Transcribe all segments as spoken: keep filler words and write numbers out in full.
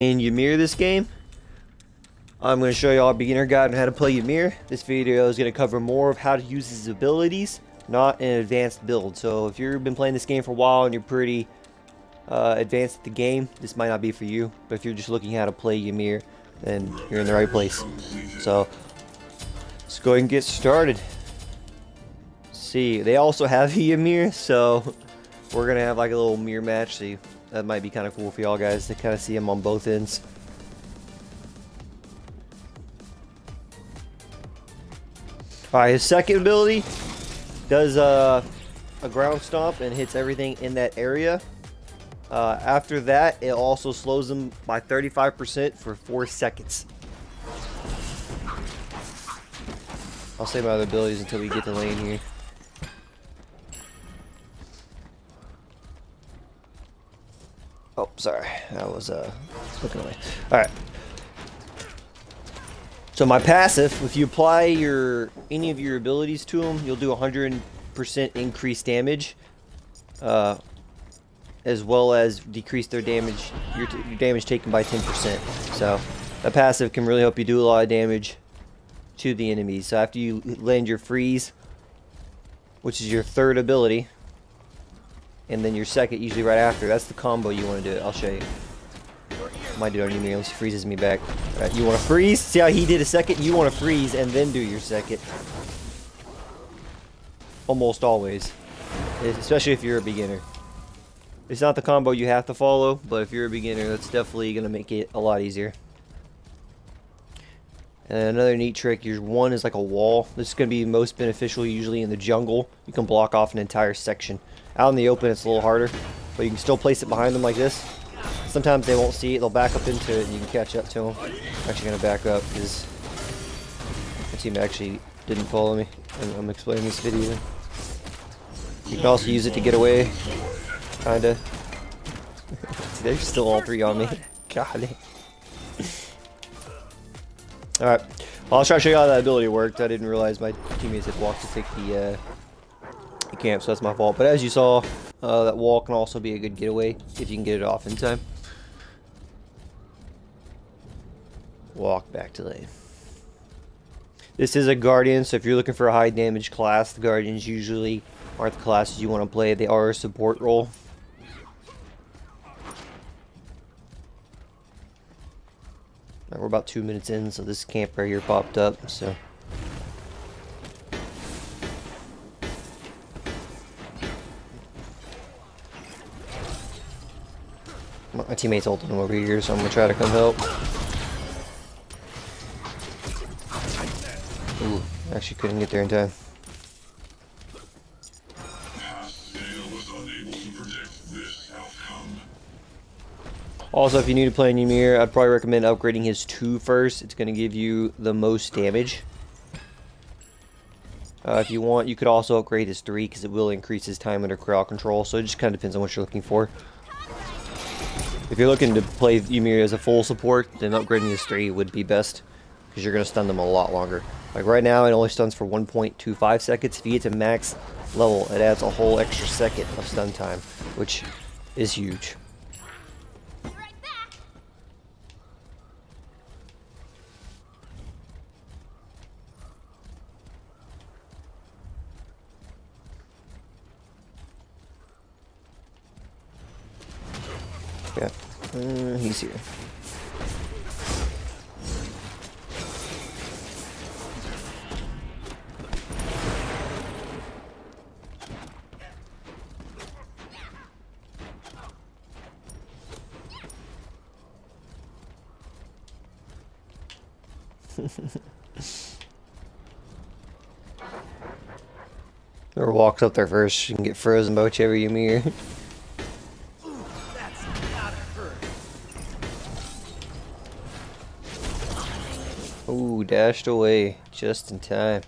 in Ymir this game. I'm going to show y'all a beginner guide on how to play Ymir. This video is going to cover more of how to use his abilities, not an advanced build. So if you've been playing this game for a while and you're pretty uh, advanced at the game, this might not be for you. But if you're just looking how to play Ymir, then you're in the right place. So let's go ahead and get started. Let's see, they also have Ymir, so we're going to have like a little mirror match. See, that might be kind of cool for y'all guys to kind of see him on both ends. Alright, his second ability does uh, a ground stomp and hits everything in that area. Uh, after that, it also slows him by thirty-five percent for four seconds. I'll save my other abilities until we get to lane here. Oh, sorry. I was uh, looking away. Alright. So my passive, if you apply your any of your abilities to him, you'll do one hundred percent increased damage, uh, as well as decrease their damage, your, t your damage taken by ten percent. So a passive can really help you do a lot of damage to the enemies. So after you land your freeze, which is your third ability, and then your second usually right after, that's the combo you want to do it. I'll show you. Might do it on Ymir unless he freezes me back. Alright, you want to freeze? See how he did a second? You want to freeze and then do your second. Almost always. Especially if you're a beginner. It's not the combo you have to follow, but if you're a beginner, that's definitely going to make it a lot easier. And another neat trick, your one is like a wall. This is going to be most beneficial usually in the jungle. You can block off an entire section. Out in the open, it's a little harder, but you can still place it behind them like this. Sometimes they won't see it, they'll back up into it, and you can catch up to them. I'm actually going to back up because my team actually didn't follow me. I'm, I'm explaining this video. You can also use it to get away, kind of. They're still all three on me. God. Alright, well, I'll try to show you how that ability worked. I didn't realize my teammates had walked to take the, uh, the camp, so that's my fault. But as you saw, uh, that wall can also be a good getaway if you can get it off in time. Walk back to lane. This is a Guardian, so if you're looking for a high damage class, the Guardians usually aren't the classes you want to play. They are a support role. Now we're about two minutes in, so this camp right here popped up, so my teammate's ulting him over here, so I'm gonna try to come help. Ooh, actually couldn't get there in time. Also, if you're new to playing Ymir, I'd probably recommend upgrading his two first. It's going to give you the most damage. Uh, if you want, you could also upgrade his three because it will increase his time under crowd control. So it just kind of depends on what you're looking for. If you're looking to play Ymir as a full support, then upgrading his three would be best because you're going to stun them a lot longer. Like right now, it only stuns for one point two five seconds. If you get to max level, it adds a whole extra second of stun time, which is huge. Yeah, uh, he's here. Whoever walks up there first, you can get frozen by whichever you mirror. Ooh, dashed away just in time.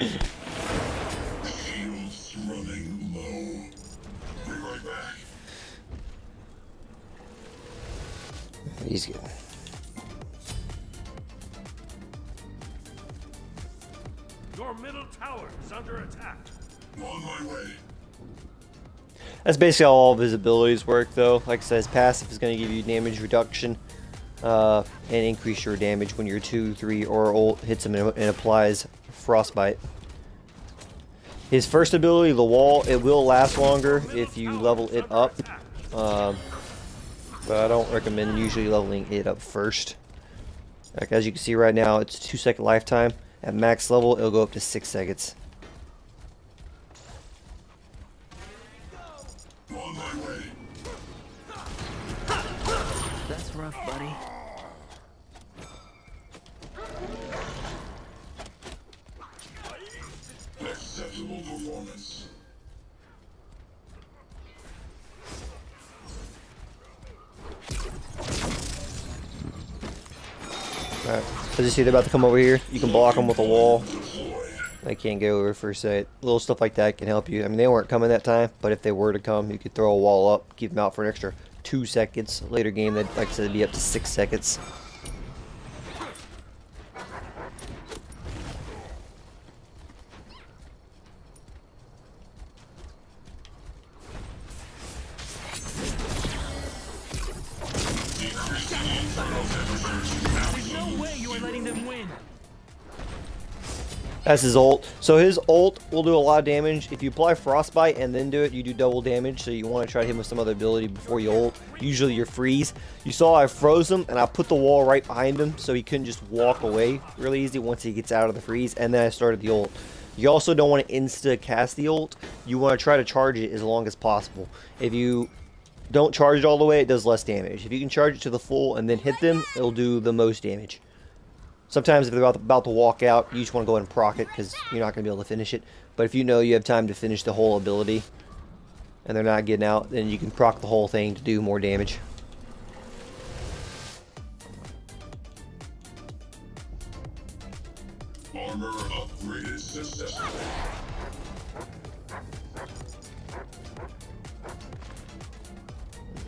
Shields running low. Be right back. He's good. Your middle tower is under attack. On my way. That's basically how all of his abilities work, though. Like I said, his passive is going to give you damage reduction uh, and increase your damage when your two, three, or ult hits him and applies Frostbite. His first ability, the wall, it will last longer if you level it up. Um, but I don't recommend usually leveling it up first. Like, as you can see right now, it's two second lifetime. At max level, it'll go up to six seconds. That's rough, buddy. Acceptable performance. Alright, so you see they're about to come over here. You can block them with a wall. They can't get over for a sight. Little stuff like that can help you. I mean, they weren't coming that time, but if they were to come, you could throw a wall up, keep them out for an extra two seconds. Later game, they'd, like I said, be up to six seconds. There's no way you are letting them win. That's his ult. So his ult will do a lot of damage. If you apply Frostbite and then do it, you do double damage. So you want to try to hit him with some other ability before you ult. Usually your freeze. You saw I froze him and I put the wall right behind him so he couldn't just walk away really easy once he gets out of the freeze. And then I started the ult. You also don't want to insta cast the ult. You want to try to charge it as long as possible. If you don't charge it all the way, it does less damage. If you can charge it to the full and then hit them, it'll do the most damage. Sometimes if they're about to, about to walk out, you just want to go ahead and proc it because you're not going to be able to finish it. But if you know you have time to finish the whole ability and they're not getting out, then you can proc the whole thing to do more damage. Armor upgraded successfully.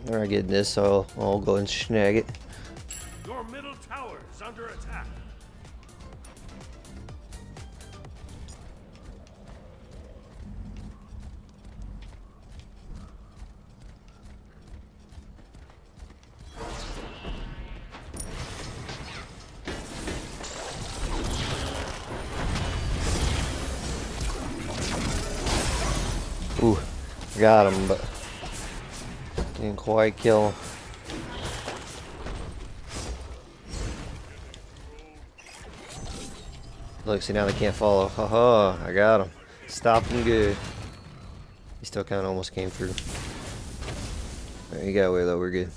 We're not getting this, so I'll go and snag it. Your middle tower is under attack. Ooh, got him, but didn't quite kill him. Look, see, now they can't follow. Haha, I got him. Stopped him good. He still kind of almost came through. Right, he got away though, we're good.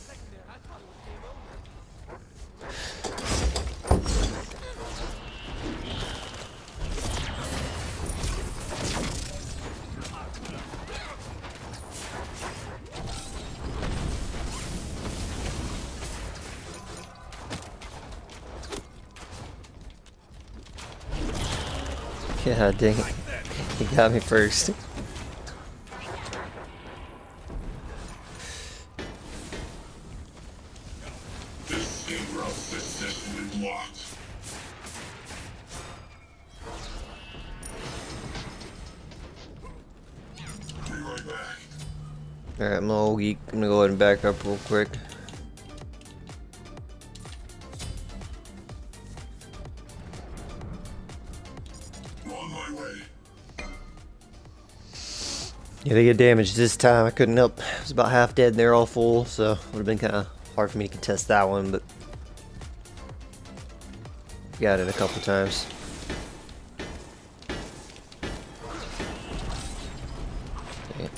God dang it. He got me first. This is blocked. Be right back. Alright, I'm all geek. I'm gonna go ahead and back up real quick. Yeah, they get damaged this time. I couldn't help. I was about half dead and they're all full, so it would have been kind of hard for me to contest that one, but got it a couple times. Dang it.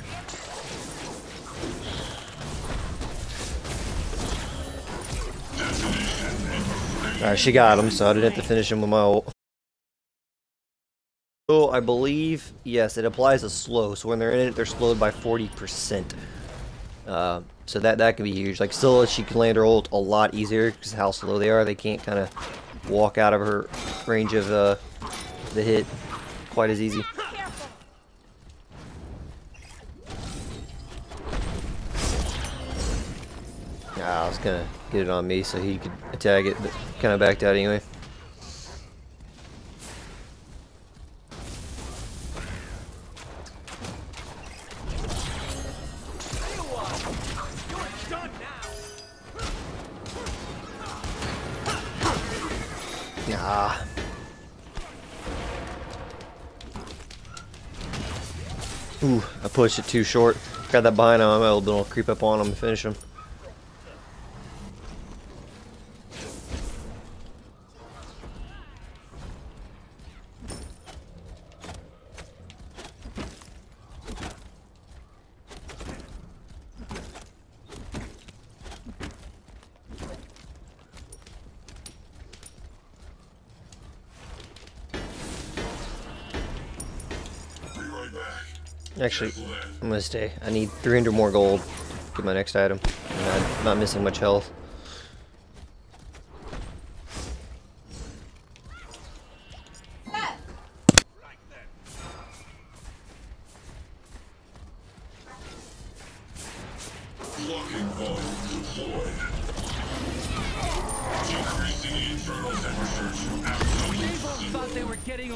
Alright, she got him, so I didn't have to finish him with my ult. Oh, I believe, yes, it applies a slow. So when they're in it, they're slowed by forty percent. Uh, so that that can be huge. Like, still, she can land her ult a lot easier because how slow they are. They can't kind of walk out of her range of uh, the hit. quite as easy. Ah, I was gonna get it on me so he could attack it, but kind of backed out anyway. Ooh, I pushed it too short. Got that behind him. I'm able to creep up on him and finish him. Actually, I'm gonna stay. I need three hundred more gold to get my next item. I'm not, not missing much health.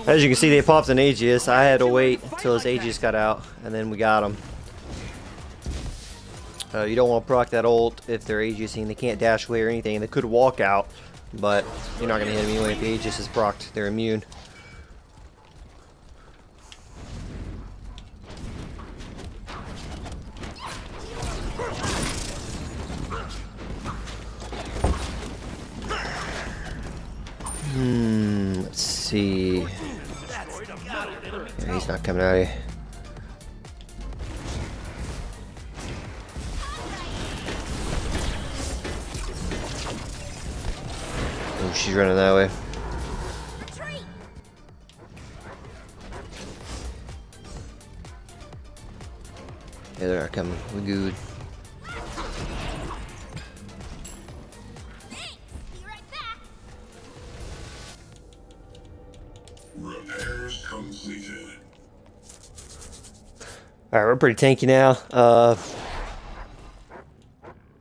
As you can see, they popped an Aegis. I had to wait until his Aegis got out, and then we got him. Uh, you don't want to proc that ult if they're Aegising. They can't dash away or anything. They could walk out, but you're not going to hit them anyway. If the Aegis is procced, they're immune. Hmm, let's see. Yeah, he's not coming out of here. Oh, she's running that way. Yeah, they're not coming. We're good. Alright, we're pretty tanky now. Uh,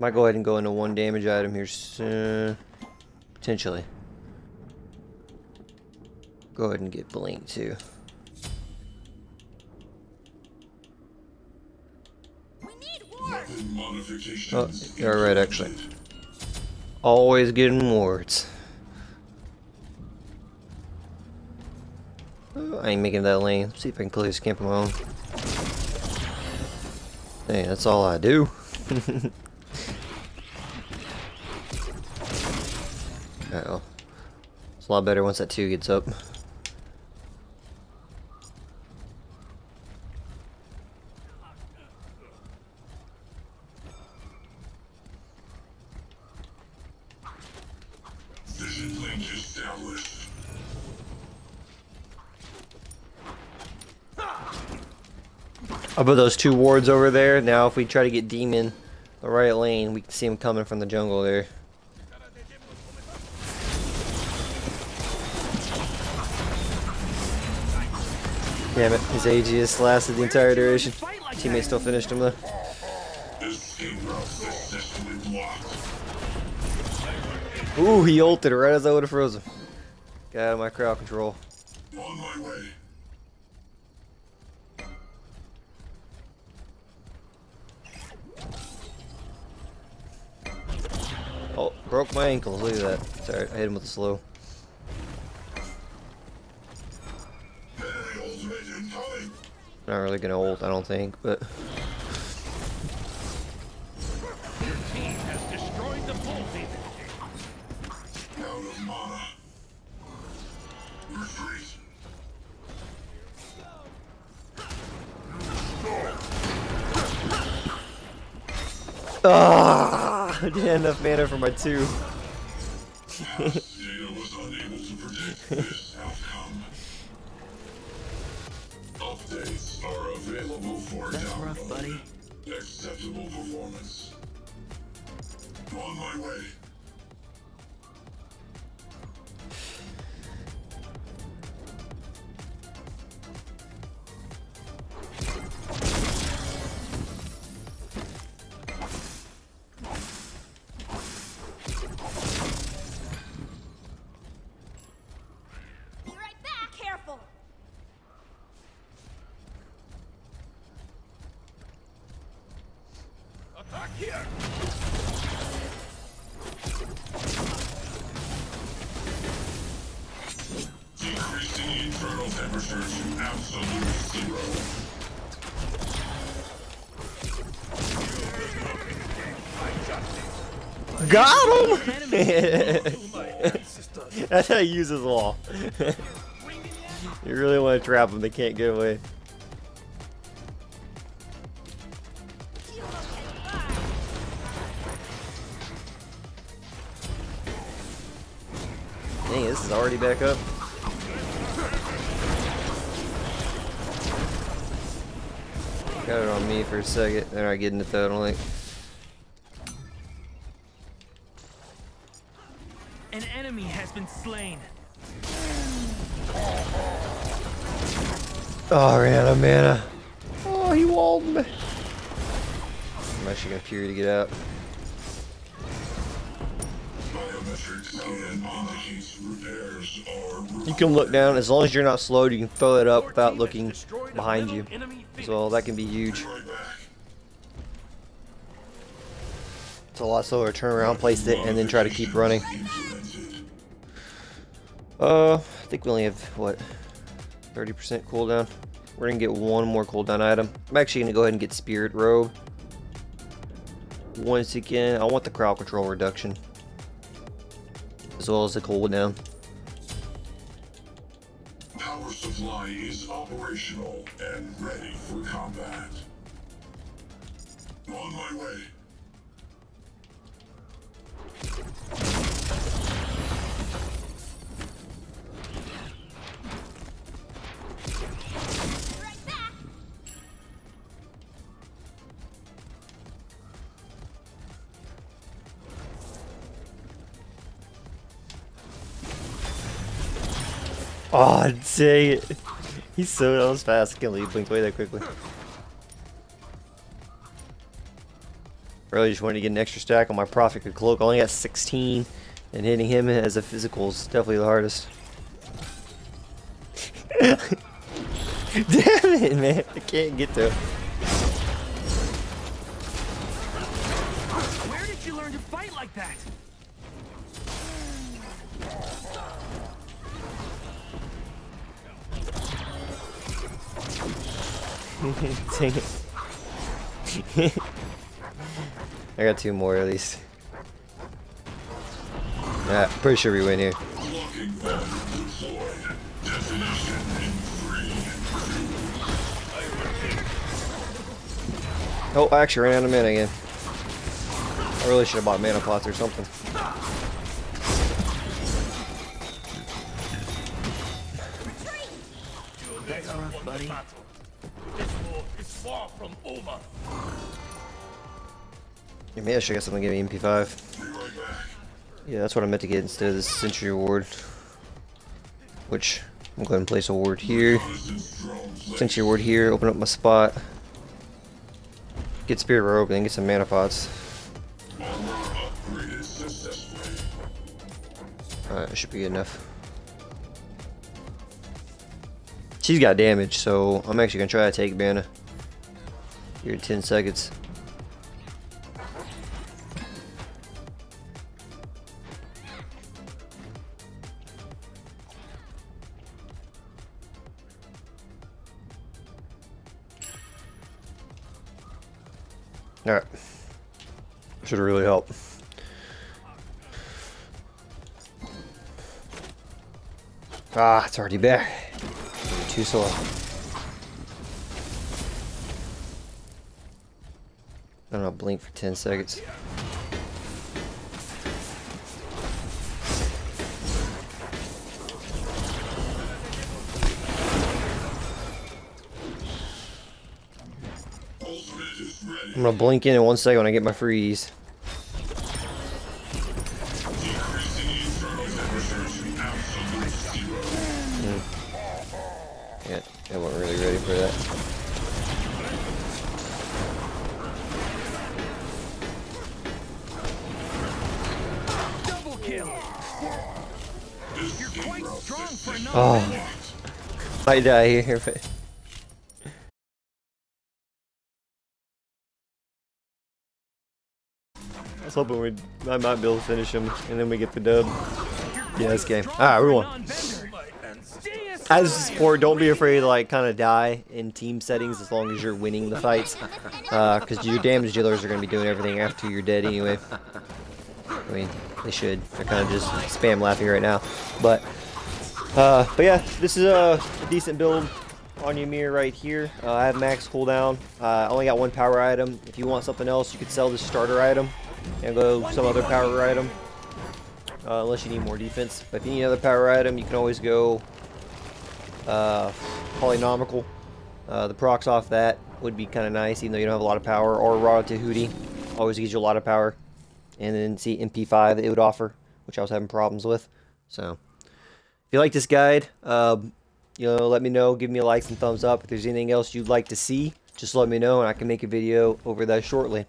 might go ahead and go into one damage item here soon. Potentially. Go ahead and get Blink too. We need wards. Oh, they're right, actually. Always getting wards. Oh, I ain't making that lane. Let's see if I can clear this camp on my own. Dang, that's all I do. Uh-oh. It's a lot better once that two gets up. Vision link established. I'll put those two wards over there. Now if we try to get Demon the right lane, we can see him coming from the jungle there. Damn it, his Aegis lasted the entire duration. Teammate still finished him though. Ooh, he ulted right as I would have froze him. Got out of my crowd control. On my way. Oh, broke my ankles, look at that. It's alright, I hit him with a slow. Not really gonna ult, I don't think, but ah! I didn't have enough mana for my two. Updates are available for that's download. Rough, buddy. Acceptable performance. On my way. Here. Decreasing internal temperature to absolute zero. Got him! That's how he uses wall. You really want to trap them, they can't get away. Dang, this is already back up. Got it on me for a second, then I get into total link. An enemy has been slain. Oh, I ran out of mana. Oh, he walled me. I'm actually gonna Fury to get out. You can look down as long as you're not slowed. You can throw it up without looking behind you. So that can be huge. It's a lot slower. Turn around, place it, and then try to keep running. Uh, I think we only have, what, thirty percent cooldown. We're gonna get one more cooldown item. I'm actually gonna go ahead and get Spirit Robe. Once again, I want the crowd control reduction, as well as the cooldown. Power supply is operational and ready for combat. On my way. Oh, dang it. He's so that was fast. I can't believe he blinked away that quickly. Really just wanted to get an extra stack on my Prophet's Cloak. I only got sixteen, and hitting him as a physical is definitely the hardest. Damn it, man. I can't get to him. Where did you learn to fight like that? Dang it. I got two more at least. Yeah, pretty sure we win here. Oh, I actually ran out of mana again. I really should have bought mana pots or something. That's rough, buddy. Far from over. Yeah, maybe I should get something to give me M P five. Yeah, that's what I meant to get instead of this Sentry Ward, which I'm going to place a ward here. Sentry Ward here, open up my spot. Get Spirit Robe and then get some mana pots. Alright, should be good enough. She's got damage, so I'm actually going to try to take mana. Here in ten seconds. Alright. Should really help. Ah, it's already back. Too slow. I'm gonna blink for ten seconds. I'm gonna blink in in one second when I get my freeze. Mm. Yeah, I wasn't really ready for that. Oh, I die here. was hoping we I might be able to finish him, and then we get the dub. Yeah, this game. All right, we won. As a support, don't be afraid to like kind of die in team settings as long as you're winning the fights, because uh, your damage dealers are going to be doing everything after you're dead anyway. I mean, they should. They're kind of just spam laughing right now, but uh, but yeah, this is a decent build on Ymir right here. Uh, I have max cooldown. I uh, only got one power item. If you want something else, you could sell this starter item and go some other power item, uh, unless you need more defense. But if you need another power item, you can always go. Uh, polynomical. Uh, the procs off that would be kind of nice, even though you don't have a lot of power. Or Rod Tehudi always gives you a lot of power. And then see M P five that it would offer, which I was having problems with. So, if you like this guide, uh, you know, let me know. Give me a like and thumbs up. If there's anything else you'd like to see, just let me know, and I can make a video over that shortly.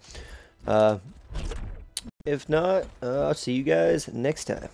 Uh, if not, uh, I'll see you guys next time.